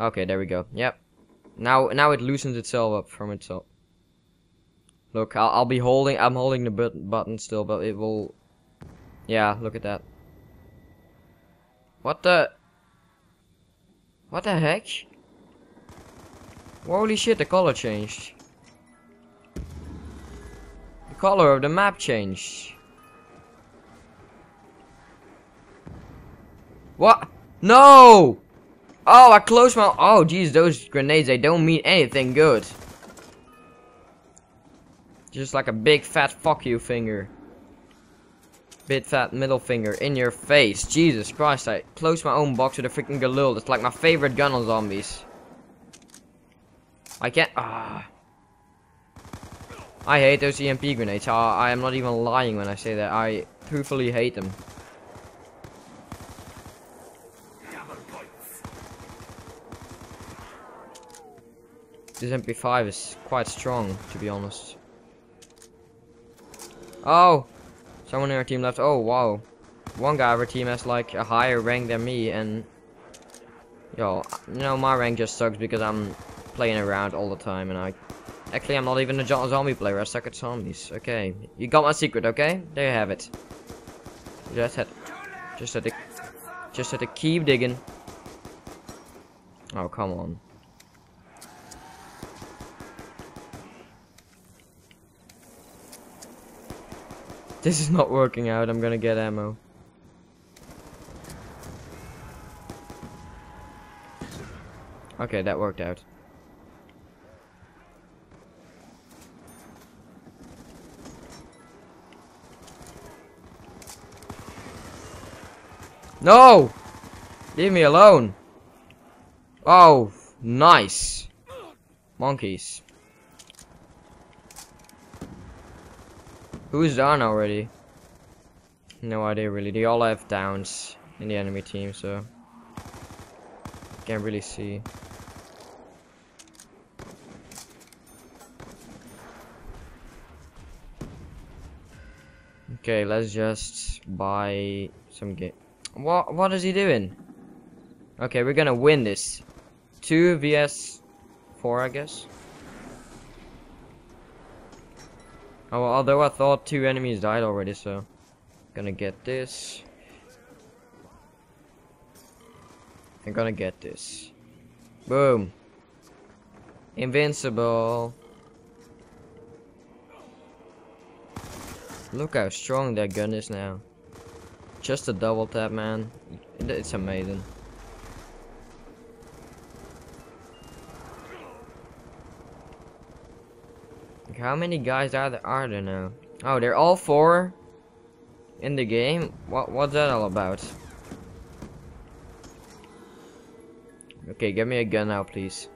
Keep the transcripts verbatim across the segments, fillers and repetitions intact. Okay, there we go. Yep. Now, now it loosens itself up from itself. Look, I'll, I'll be holding. I'm holding the button, button still, but it will. Yeah, look at that. What the? What the heck? Holy shit! The color changed. The color of the map changed. What? No! Oh, I closed my. Oh, jeez, those grenades—they don't mean anything good. Just like a big fat fuck you finger. Big fat middle finger in your face. Jesus Christ, I closed my own box with a freaking Galil. That's like my favorite gun on zombies. I can't. Ah. I hate those E M P grenades. Uh, I am not even lying when I say that. I truthfully hate them. This M P five is quite strong, to be honest. Oh! Someone in our team left. Oh, wow. One guy of our team has, like, a higher rank than me, and... Yo, you know, my rank just sucks because I'm playing around all the time, and I... Actually, I'm not even a zombie player. I suck at zombies. Okay. You got my secret, okay? There you have it. Just had... Just had to... Just had to keep digging. Oh, come on. This is not working out, I'm gonna get ammo. Okay, that worked out. No! Leave me alone! Oh, nice! Monkeys. Who's down already? No idea really. They all have downs in the enemy team, so can't really see. Okay, let's just buy some game. What? What is he doing? Okay, we're gonna win this. two versus four, I guess. Oh, although I thought two enemies died already, so gonna get this. I'm gonna get this. Boom. Invincible. Look how strong that gun is now. Just a double tap, man. It's amazing. How many guys are there, are there now? Oh, they're all four in the game? What, what's that all about? Okay, give me a gun now, please.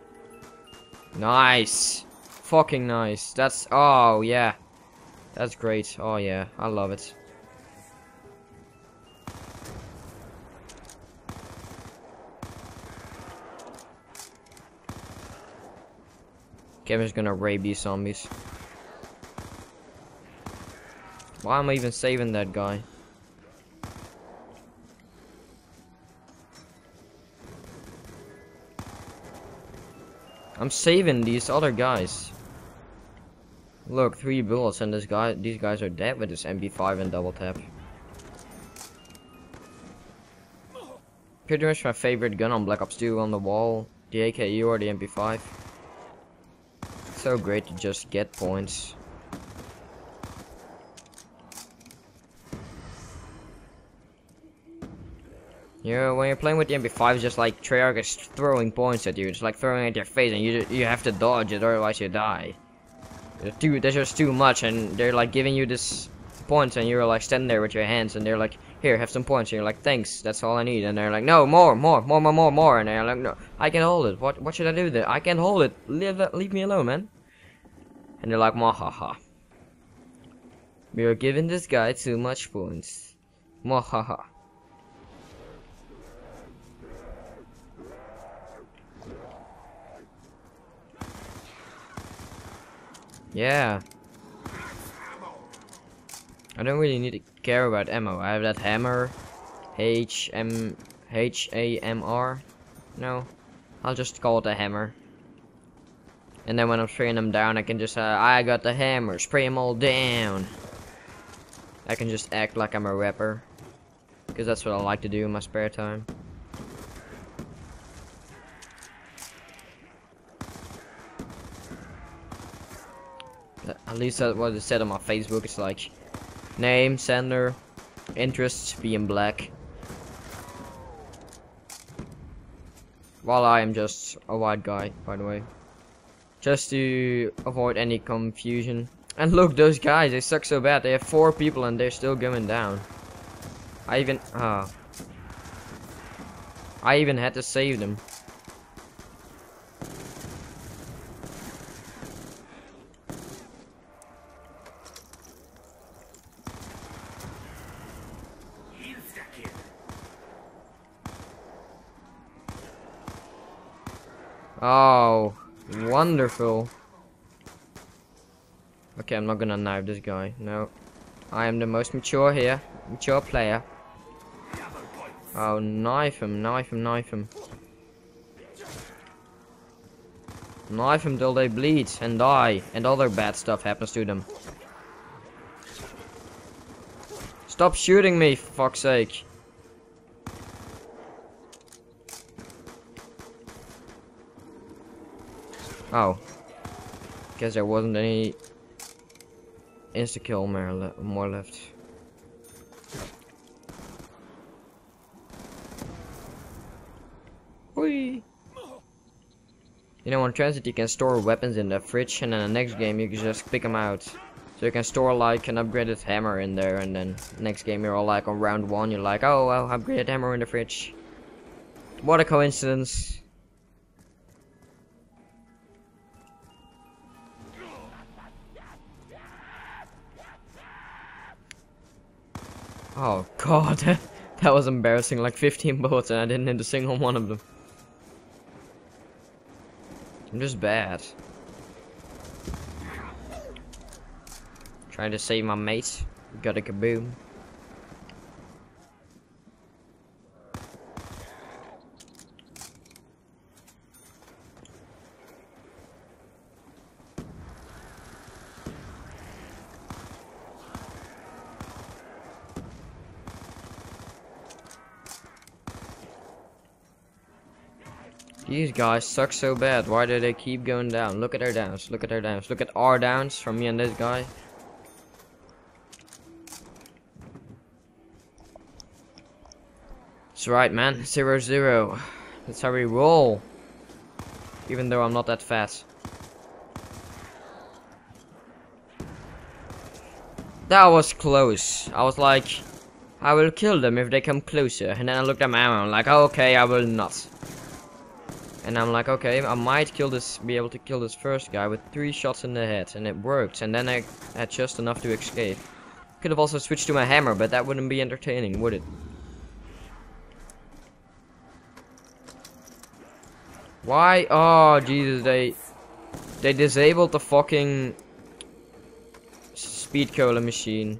Nice! Fucking nice. That's... Oh, yeah. That's great. Oh, yeah. I love it. Okay, I'm just gonna rape these zombies. Why am I even saving that guy? I'm saving these other guys. Look, three bullets and this guy these guys are dead with this M P five and double tap. Pretty much my favorite gun on Black Ops two on the wall, the A K U or the M P five. It's so great to just get points. You know, when you're playing with the M P five, it's just like Treyarch is throwing points at you. It's like throwing at your face, and you you have to dodge it, otherwise you die. There's, too, there's just too much, and they're like giving you this points, and you're like standing there with your hands, and they're like, "Here, have some points." And you're like, "Thanks, that's all I need." And they're like, "No, more, more, more, more, more, more." And they're like, "No, I can't hold it. What what should I do there? I can't hold it. Leave leave me alone, man." And they're like, "Mahaha, we are giving this guy too much points. Mahaha." Yeah. I don't really need to care about ammo. I have that hammer. H M H A M R. No. I'll just go with the hammer. And then when I'm spraying them down, I can just, uh, I got the hammer, spray them all down. I can just act like I'm a rapper. Because that's what I like to do in my spare time. At least that's what it said on my Facebook. It's like, name, sender, interests, being black. While I am just a white guy, by the way. Just to avoid any confusion. And look, those guys, they suck so bad. They have four people and they're still going down. I even... ah, oh. I even had to save them. Oh, wonderful. Okay, I'm not gonna knife this guy. No, I am the most mature here, mature player. Oh, knife him, knife him, knife him. Knife him till they bleed and die, and other bad stuff happens to them. Stop shooting me, for fuck's sake. Oh, guess there wasn't any insta-kill more, more left. Whee! You know, on transit you can store weapons in the fridge, and then the next game you can just pick them out. So you can store like an upgraded hammer in there, and then next game you're all like on round one, you're like, oh, well, upgraded hammer in the fridge. What a coincidence. Oh god, that was embarrassing, like fifteen bullets and I didn't hit a single one of them. I'm just bad. Trying to save my mate, got a kaboom. These guys suck so bad. Why do they keep going down? Look at their downs. Look at their downs. Look at our downs from me and this guy. That's right, man. Zero zero. That's how we roll. Even though I'm not that fast. That was close. I was like, I will kill them if they come closer. And then I looked at my ammo. I'm like, oh, okay, I will not. And I'm like, okay, I might kill this, be able to kill this first guy with three shots in the head, and it worked. And then I had just enough to escape. Could have also switched to my hammer, but that wouldn't be entertaining, would it? Why? Oh Jesus! They they disabled the fucking speed cola machine.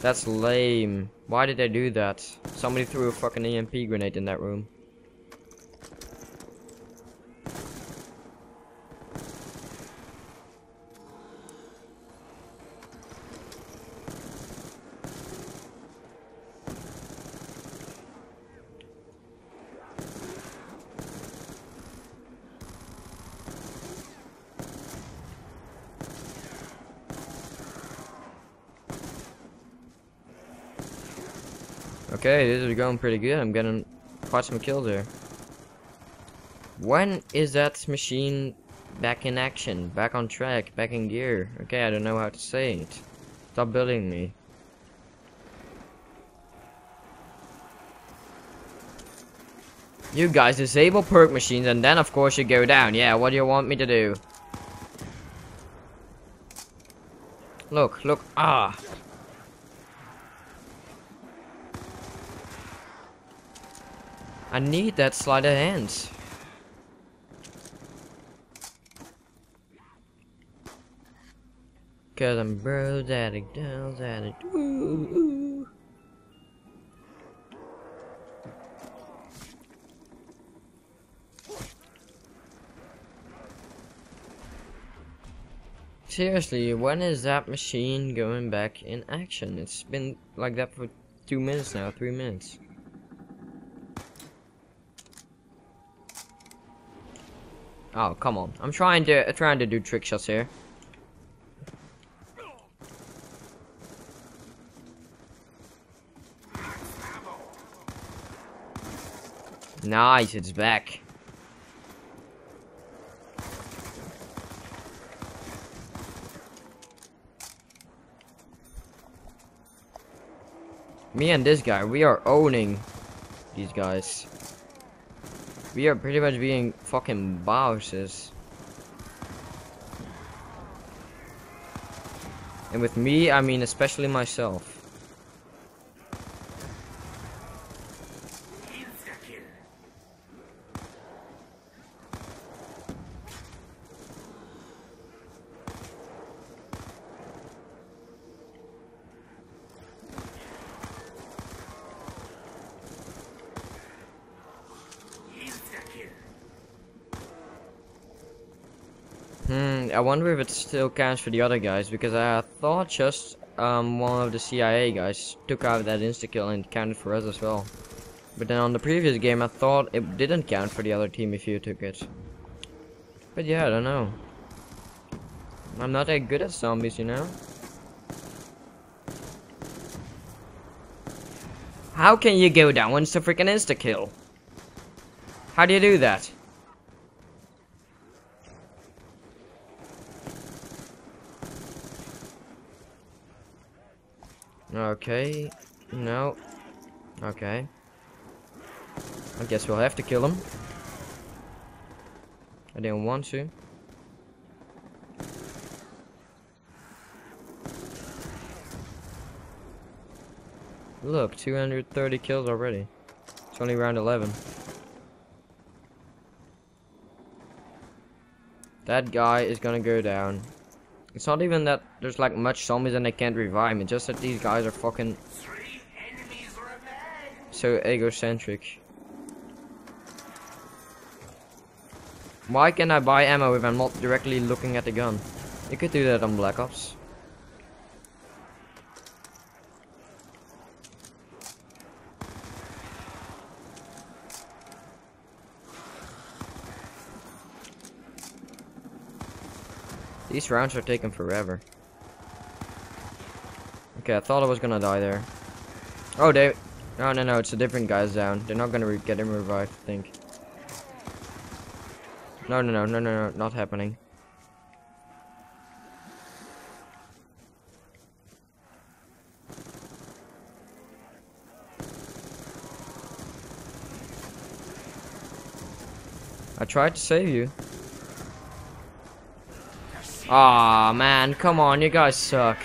That's lame. Why did they do that? Somebody threw a fucking E M P grenade in that room. Okay, this is going pretty good. I'm getting quite some kills here. When is that machine back in action? Back on track? Back in gear? Okay, I don't know how to say it. Stop bullying me. You guys disable perk machines and then of course you go down. Yeah, what do you want me to do? Look, look, ah! I need that sleight of hand. Cause I'm bro addict, down addict. Woo. Seriously, when is that machine going back in action? It's been like that for two minutes now, three minutes. Oh, come on. I'm trying to uh, trying to do trick shots here. Nice, it's back. Me and this guy, we are owning these guys. We are pretty much being fucking bosses. And with me, I mean especially myself. Hmm, I wonder if it still counts for the other guys, because I thought just um, one of the C I A guys took out that insta-kill and counted for us as well. But then on the previous game I thought it didn't count for the other team if you took it. But yeah, I don't know. I'm not that good at zombies, you know? How can you go down when it's a freaking insta-kill? How do you do that? Okay, no. Okay. I guess we'll have to kill him. I didn't want to. Look, two hundred thirty kills already. It's only round eleven. That guy is gonna go down. It's not even that there's like much zombies and they can't revive me, just that these guys are fucking so egocentric. Why can I buy ammo if I'm not directly looking at the gun? You could do that on Black Ops. These rounds are taking forever. Okay, I thought I was gonna die there. Oh, they... No, no, no, it's a different guy's down. They're not gonna re get him revived, I think. No, no, no, no, no, no, not happening. I tried to save you. Aw, man, come on, you guys suck.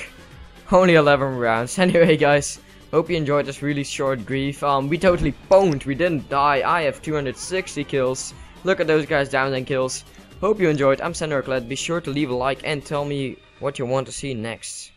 Only eleven rounds. Anyway, guys, hope you enjoyed this really short grief. Um, we totally pwned. We didn't die. I have two hundred sixty kills. Look at those guys down and kills. Hope you enjoyed. I'm Kletskeh. Be sure to leave a like and tell me what you want to see next.